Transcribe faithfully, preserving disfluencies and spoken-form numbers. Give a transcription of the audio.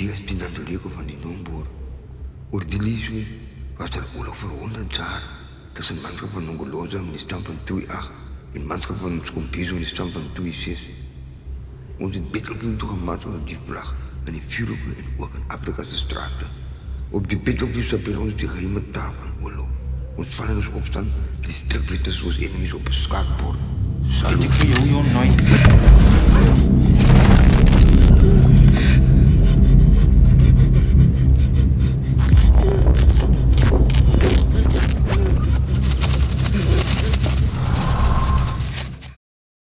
Die is binnen de leugen van die Nomboer. Over die liefde was er oorlog voor honderd jaar. Tussen een manschap van Nongoloza en de stam van twee acht. En een manschap van Skompizo en de stam van twee zes. Ons het bettelpunt toegemaakt van die vlag. En die vuurhoeken en ook in Afrikaanse straten. Op die bettelpunt spelen ons de geheime taal van oorlog. Ons vallen ons opstand, die strikwitters zoals enemies op een schaakbord. Zal ik voor jou nooit.